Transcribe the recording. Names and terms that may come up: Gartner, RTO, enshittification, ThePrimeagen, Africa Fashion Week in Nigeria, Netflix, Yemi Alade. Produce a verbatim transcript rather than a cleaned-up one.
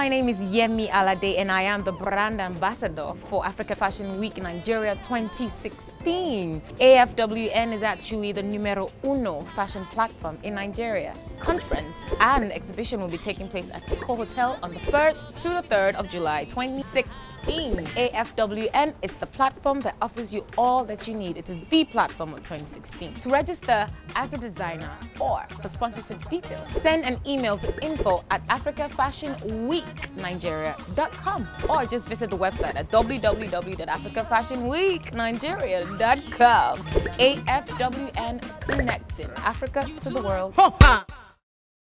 my name is Yemi Alade and I am the brand ambassador for Africa Fashion Week in Nigeria twenty sixteen. A F W N is actually the numero uno fashion platform in Nigeria. Conference and exhibition will be taking place at Eco Hotel on the first to the third of July twenty sixteen. A F W N is the platform that offers you all that you need. It is the platform of twenty sixteen. To register as a designer or for sponsorship details, send an email to info at africa fashion week nigeria dot com or just visit the website at w w w dot africa fashion week nigeria dot com. A F W N, connecting Africa to the world.